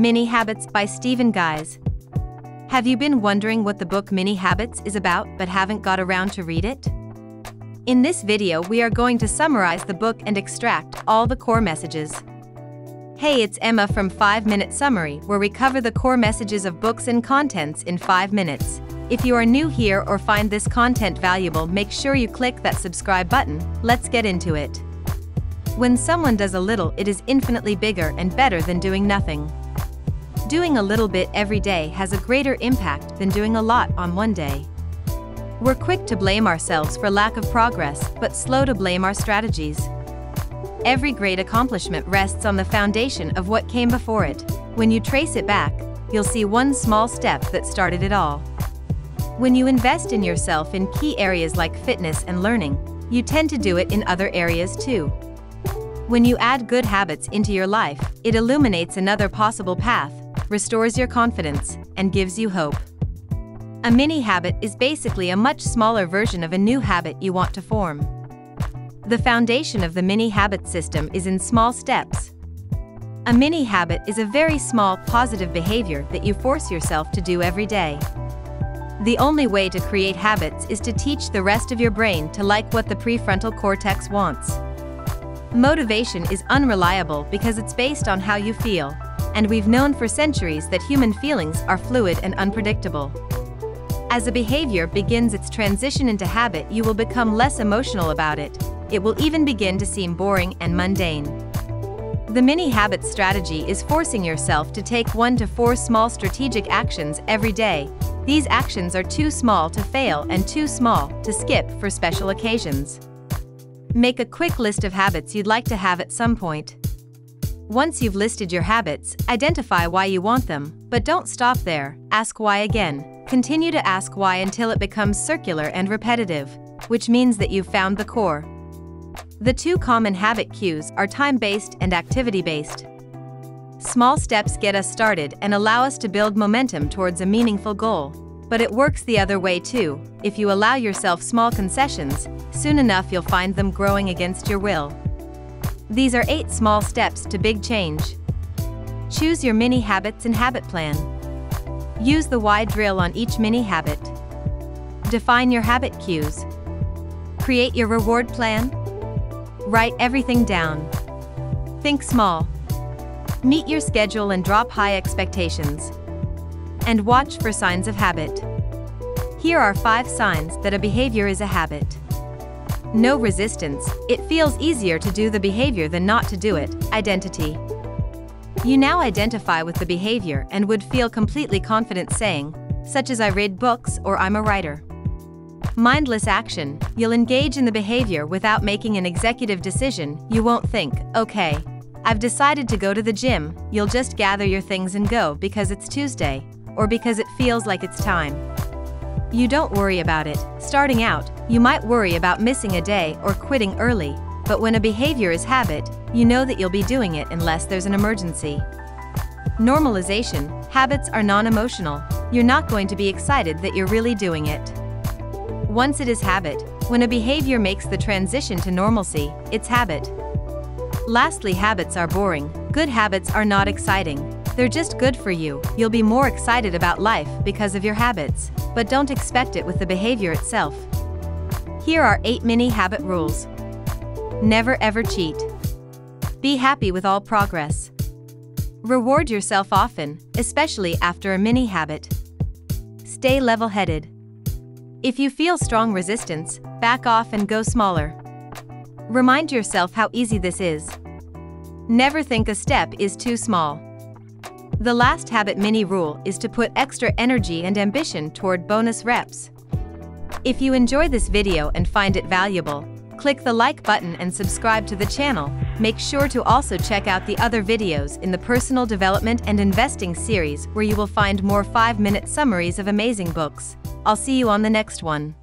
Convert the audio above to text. Mini Habits by Stephen Guise. Have you been wondering what the book Mini Habits is about but haven't got around to read it? In this video we are going to summarize the book and extract all the core messages. Hey, it's Emma from 5-Minute Summary, where we cover the core messages of books and contents in 5 minutes. If you are new here or find this content valuable, make sure you click that subscribe button. Let's get into it. When someone does a little, it is infinitely bigger and better than doing nothing. Doing a little bit every day has a greater impact than doing a lot on one day. We're quick to blame ourselves for lack of progress, but slow to blame our strategies. Every great accomplishment rests on the foundation of what came before it. When you trace it back, you'll see one small step that started it all. When you invest in yourself in key areas like fitness and learning, you tend to do it in other areas too. When you add good habits into your life, it illuminates another possible path, restores your confidence, and gives you hope. A mini habit is basically a much smaller version of a new habit you want to form. The foundation of the mini habit system is in small steps. A mini habit is a very small, positive behavior that you force yourself to do every day. The only way to create habits is to teach the rest of your brain to like what the prefrontal cortex wants. Motivation is unreliable because it's based on how you feel, and we've known for centuries that human feelings are fluid and unpredictable. As a behavior begins its transition into habit, you will become less emotional about it. It will even begin to seem boring and mundane. The mini habit strategy is forcing yourself to take 1 to 4 small strategic actions every day. These actions are too small to fail and too small to skip for special occasions. Make a quick list of habits you'd like to have at some point. Once you've listed your habits, identify why you want them, but don't stop there. Ask why again. Continue to ask why until it becomes circular and repetitive, which means that you've found the core. The two common habit cues are time-based and activity-based. Small steps get us started and allow us to build momentum towards a meaningful goal, but it works the other way too. If you allow yourself small concessions, soon enough you'll find them growing against your will. These are 8 small steps to big change. Choose your mini habits and habit plan. Use the why drill on each mini habit. Define your habit cues. Create your reward plan. Write everything down. Think small. Meet your schedule and drop high expectations. And watch for signs of habit. Here are 5 signs that a behavior is a habit. No resistance. It feels easier to do the behavior than not to do it. Identity. You now identify with the behavior and would feel completely confident saying, such as I read books or I'm a writer. Mindless action. You'll engage in the behavior without making an executive decision. You won't think, okay, I've decided to go to the gym. You'll just gather your things and go because it's Tuesday, or because it feels like it's time. You don't worry about it. Starting out, you might worry about missing a day or quitting early, but when a behavior is habit, you know that you'll be doing it unless there's an emergency. Normalization. Habits are non-emotional. You're not going to be excited that you're really doing it. Once it is habit, when a behavior makes the transition to normalcy, it's habit. Lastly, habits are boring. Good habits are not exciting. They're just good for you. You'll be more excited about life because of your habits, but don't expect it with the behavior itself. Here are 8 mini habit rules. Never ever cheat. Be happy with all progress. Reward yourself often, especially after a mini habit. Stay level-headed. If you feel strong resistance, back off and go smaller. Remind yourself how easy this is. Never think a step is too small. The last habit mini rule is to put extra energy and ambition toward bonus reps. If you enjoy this video and find it valuable, click the like button and subscribe to the channel. Make sure to also check out the other videos in the Personal Development and Investing series, where you will find more 5-minute summaries of amazing books. I'll see you on the next one.